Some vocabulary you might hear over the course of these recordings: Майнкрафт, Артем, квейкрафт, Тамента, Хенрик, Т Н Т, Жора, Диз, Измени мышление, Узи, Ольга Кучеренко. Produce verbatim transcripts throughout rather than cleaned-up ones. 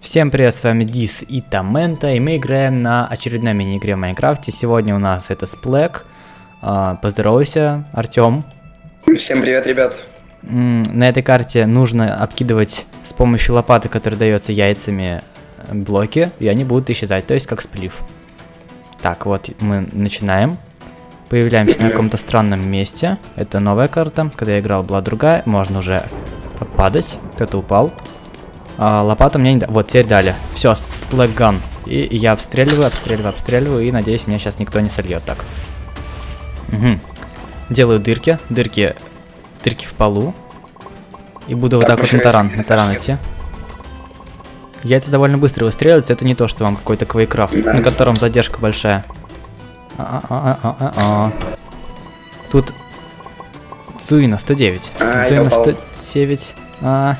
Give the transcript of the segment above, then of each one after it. Всем привет, с вами Дис и Тамента, и мы играем на очередной мини-игре в Майнкрафте. Сегодня у нас это Сплэк. Поздоровайся, Артем. Всем привет, ребят. На этой карте нужно обкидывать с помощью лопаты, которая дается яйцами, блоки, и они будут исчезать, то есть как сплив. Так, вот мы начинаем. Появляемся на каком-то странном месте. Это новая карта. Когда я играл, была другая. Можно уже падать. Кто-то упал. А, лопата мне не дали. Вот, теперь дали. Все, сплэкган. И я обстреливаю, обстреливаю, обстреливаю. И надеюсь, меня сейчас никто не сольет так. Угу. Делаю дырки. Дырки. Дырки в полу. И буду так, вот так вот на таран, на таран идти. Яйца довольно быстро выстреливаются. Это не то, что вам какой-то квейкрафт, на котором задержка большая. А-а-а-а-а-а. Тут Цуина сто девять. А, Цуина сто девять. А,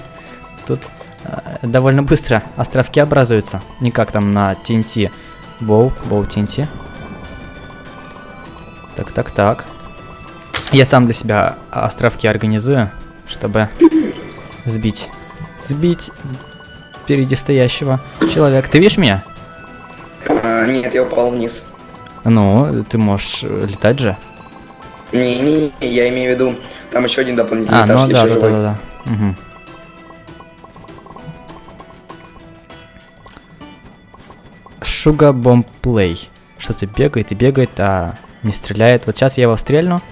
тут а, довольно быстро островки образуются. Не как там на Т Н Т. Боу, Боу Т Н Т. Так, так, так. Я сам для себя островки организую, чтобы сбить. Сбить впереди стоящего человека. Ты видишь меня? А, нет, я упал вниз. Ну, ты можешь летать же. Не-не-не, я имею в виду, там еще один дополнительный а, этаж, ну, да, еще да, живой. Да, да, да. Угу. Шуга бомб плей. Что-то бегает и бегает, а не стреляет. Вот сейчас я его стрельну.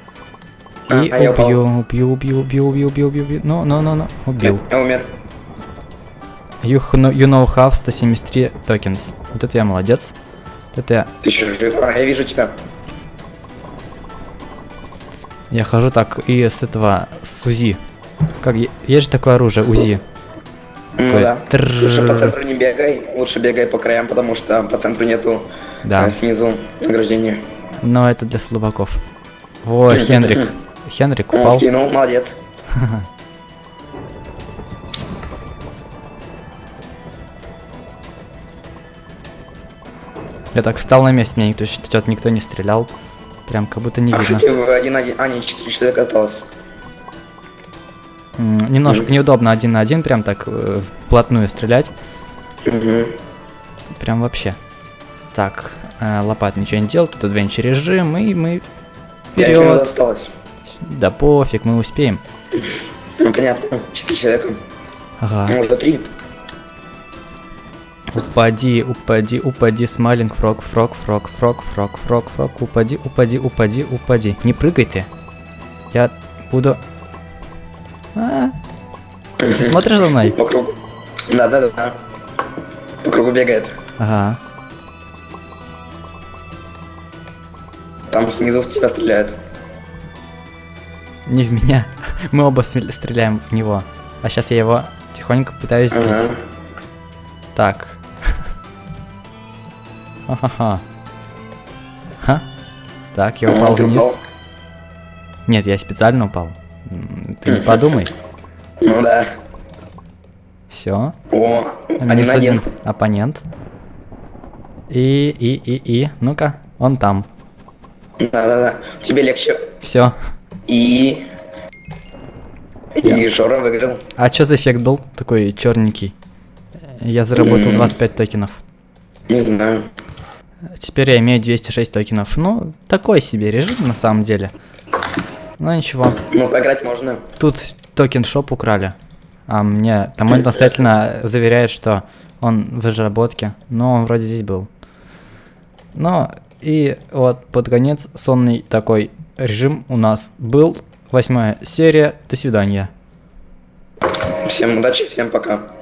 А, и а убью, убью, убью, убью, убью, убью, убью, убью. Ну, ну, ну, ну, убил. Я умер. You know, you know have сто семьдесят три tokens. Вот это я молодец. Это... Ты еще жив? А, я вижу тебя. Я хожу так и с этого, с Узи. Как, есть же такое оружие, Узи. Ну такое... да. Трррррр. Лучше по центру не бегай, лучше бегай по краям, потому что по центру нету, да. А, снизу ограждения. Но это для слабаков. Во, Хенрик. Хенрик упал. Он скинул, молодец. Я так встал на месте, меня никто считает, никто не стрелял. Прям как будто не а, видно. Кстати, один на один, а, не, четыре человека осталось. М-м, немножко mm-hmm. неудобно один на один, прям так э, вплотную стрелять. Mm-hmm. Прям вообще. Так, э, лопат ничего не делал, тут адвенчер режим, и мы вперед. Осталось. Да пофиг, мы успеем. Ну понятно, четыре человека. Ага. Может, до три. Упади, упади, упади, смайлинг, фрог, фрог, фрог, фрог, фрог, фрог, фрог, упади, упади, упади, упади. Не прыгай ты. Я буду... А? Ты смотришь за мной? По кругу. Да, да, да. По кругу бегает. Ага. Там снизу в тебя стреляют. Не в меня. Мы оба стреляем в него. А сейчас я его тихонько пытаюсь сбить. Ага. Так. Ха-ха-ха. Ха? Так, я упал вниз. Нет, я специально упал. Ты не подумай. Ну да. Все. О, минус один оппонент. И, и, и, и. Ну-ка, он там. Да-да-да. Тебе легче. Все. И. И Жора выиграл. А что за эффект был такой черненький? Я заработал двадцать пять токенов. Не знаю. Теперь я имею двести шесть токенов. Ну, такой себе режим на самом деле. Ну, ничего. Ну, поиграть можно. Тут токен-шоп украли. А мне там он настоятельно заверяет, что он в разработке. Но он вроде здесь был. Ну, и вот под конец сонный такой режим у нас был. Восьмая серия. До свидания. Всем удачи, всем пока.